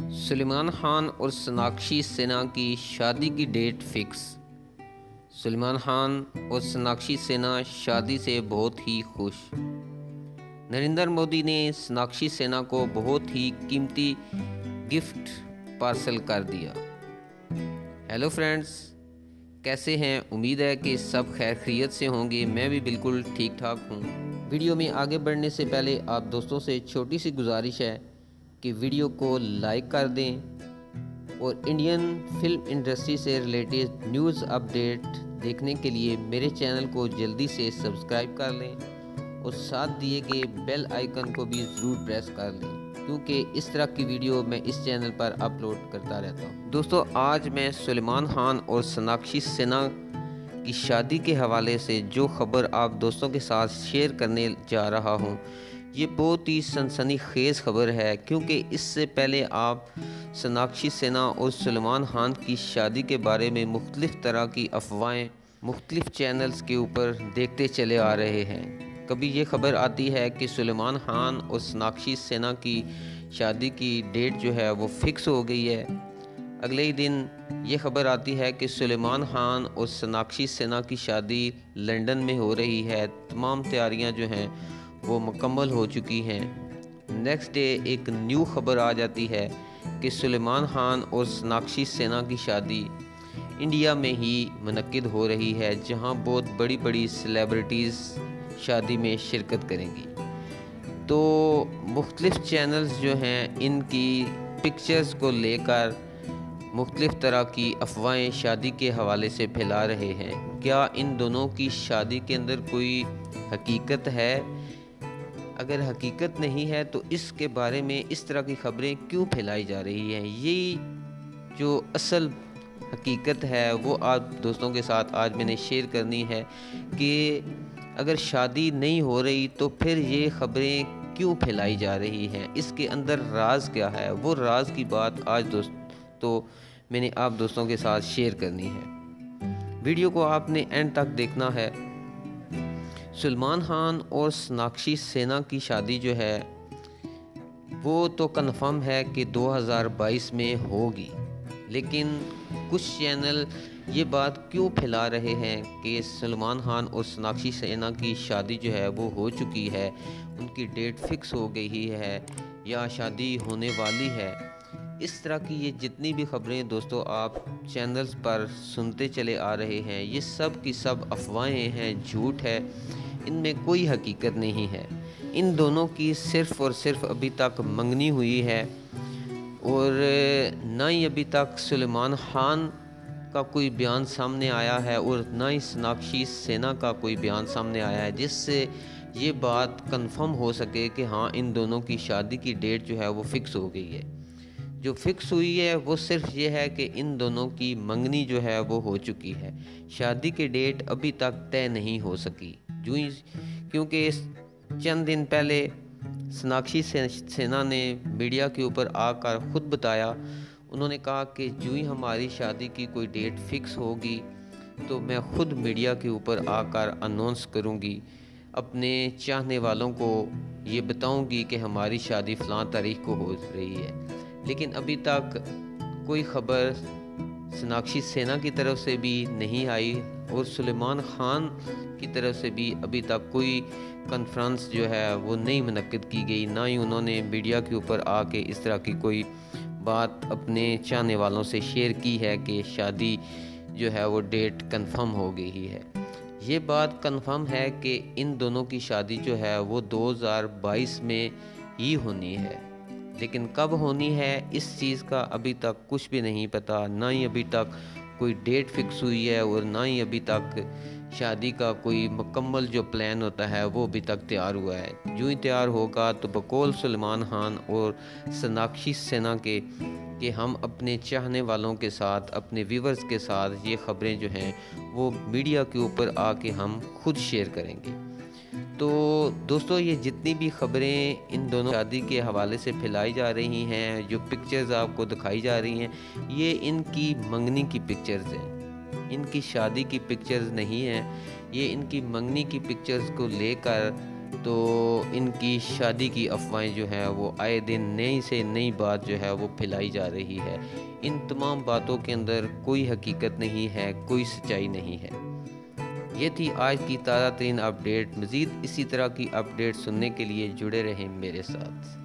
सलमान खान और सनाक्षी सिन्हा की शादी की डेट फिक्स। सलमान खान और सनाक्षी सिन्हा शादी से बहुत ही खुश। नरेंद्र मोदी ने सनाक्षी सिन्हा को बहुत ही कीमती गिफ्ट पार्सल कर दिया। हेलो फ्रेंड्स, कैसे हैं? उम्मीद है कि सब खैर खैरियत से होंगे। मैं भी बिल्कुल ठीक ठाक हूँ। वीडियो में आगे बढ़ने से पहले आप दोस्तों से छोटी सी गुजारिश है कि वीडियो को लाइक कर दें और इंडियन फिल्म इंडस्ट्री से रिलेटेड न्यूज़ अपडेट देखने के लिए मेरे चैनल को जल्दी से सब्सक्राइब कर लें और साथ दिए गए बेल आइकन को भी ज़रूर प्रेस कर लें, क्योंकि इस तरह की वीडियो मैं इस चैनल पर अपलोड करता रहता हूं। दोस्तों, आज मैं सलमान खान और सनाक्षी सिन्हा की शादी के हवाले से जो खबर आप दोस्तों के साथ शेयर करने जा रहा हूँ, ये बहुत ही सनसनीखेज खबर है, क्योंकि इससे पहले आप सनाक्षी सिन्हा और सलमान खान की शादी के बारे में मुख्तलिफ़ तरह की अफवाहें मुख्तलिफ़ चैनल्स के ऊपर देखते चले आ रहे हैं। कभी ये खबर आती है कि सलमान खान और सनाक्षी सिन्हा की शादी की डेट जो है वो फिक्स हो गई है। अगले ही दिन ये खबर आती है कि सलमान खान और सनाक्षी सिन्हा की शादी लंदन में हो रही है, तमाम तैयारियां जो हैं वो मुकम्मल हो चुकी हैं। नेक्स्ट डे एक न्यू खबर आ जाती है कि सलमान खान और सनाक्षी सिन्हा की शादी इंडिया में ही मुनक्किद हो रही है, जहां बहुत बड़ी बड़ी सेलिब्रिटीज़ शादी में शिरकत करेंगी। तो मुख्तलिफ़ चैनल्स जो हैं इनकी पिक्चर्स को लेकर मुख्तलिफ़ तरह की अफवाहें शादी के हवाले से फैला रहे हैं। क्या इन दोनों की शादी के अंदर कोई हकीकत है? अगर हकीकत नहीं है तो इसके बारे में इस तरह की खबरें क्यों फैलाई जा रही हैं? यही जो असल हकीकत है वो आप दोस्तों के साथ आज मैंने शेयर करनी है कि अगर शादी नहीं हो रही तो फिर ये खबरें क्यों फैलाई जा रही हैं, इसके अंदर राज क्या है। वो राज की बात आज तो मैंने आप दोस्तों के साथ शेयर करनी है। वीडियो को आपने एंड तक देखना है। सलमान खान और सनाक्षी सिन्हा की शादी जो है वो तो कन्फर्म है कि 2022 में होगी, लेकिन कुछ चैनल ये बात क्यों फैला रहे हैं कि सलमान खान और सनाक्षी सिन्हा की शादी जो है वो हो चुकी है, उनकी डेट फिक्स हो गई है या शादी होने वाली है। इस तरह की ये जितनी भी खबरें दोस्तों आप चैनल्स पर सुनते चले आ रहे हैं, ये सब की सब अफवाहें हैं, झूठ है, इनमें कोई हकीकत नहीं है। इन दोनों की सिर्फ़ और सिर्फ अभी तक मंगनी हुई है और ना ही अभी तक सलमान खान का कोई बयान सामने आया है और ना ही सनाक्षी सिन्हा का कोई बयान सामने आया है, जिससे ये बात कन्फर्म हो सके कि हाँ, इन दोनों की शादी की डेट जो है वो फ़िक्स हो गई है। जो फिक्स हुई है वो सिर्फ ये है कि इन दोनों की मंगनी जो है वो हो चुकी है, शादी की डेट अभी तक तय नहीं हो सकी। क्योंकि चंद दिन पहले सनाक्षी सिन्हा ने मीडिया के ऊपर आकर ख़ुद बताया, उन्होंने कहा कि जो ही हमारी शादी की कोई डेट फिक्स होगी तो मैं ख़ुद मीडिया के ऊपर आकर अनाउंस करूँगी, अपने चाहने वालों को ये बताऊँगी कि हमारी शादी फ़लाँ तारीख को हो रही है। लेकिन अभी तक कोई खबर सनाक्षी सिन्हा की तरफ से भी नहीं आई और सलमान खान की तरफ से भी अभी तक कोई कॉन्फ्रेंस जो है वो नहीं मुनक्किद की गई, ना ही उन्होंने मीडिया के ऊपर आके इस तरह की कोई बात अपने चाहने वालों से शेयर की है कि शादी जो है वो डेट कंफर्म हो गई है। ये बात कंफर्म है कि इन दोनों की शादी जो है वो 2022 में ही होनी है, लेकिन कब होनी है इस चीज़ का अभी तक कुछ भी नहीं पता, ना ही अभी तक कोई डेट फिक्स हुई है और ना ही अभी तक शादी का कोई मुकम्मल जो प्लान होता है वो अभी तक तैयार हुआ है। जो ही तैयार होगा तो बकौल सलमान खान और सनाक्षी सिन्हा के कि हम अपने चाहने वालों के साथ, अपने व्यूवर्स के साथ ये खबरें जो हैं वो मीडिया के ऊपर आके हम खुद शेयर करेंगे। तो दोस्तों, ये जितनी भी खबरें इन दोनों शादी के हवाले से फैलाई जा रही हैं, जो पिक्चर्स आपको दिखाई जा रही हैं, ये इनकी मंगनी की पिक्चर्स हैं, इनकी शादी की पिक्चर्स नहीं हैं। ये इनकी मंगनी की पिक्चर्स को लेकर तो इनकी शादी की अफवाहें जो हैं वो आए दिन नई से नई बात जो है वो फैलाई जा रही है। इन तमाम बातों के अंदर कोई हकीकत नहीं है, कोई सच्चाई नहीं है। ये थी आज की ताज़ा तरीन अपडेट। मज़ीद इसी तरह की अपडेट सुनने के लिए जुड़े रहें मेरे साथ।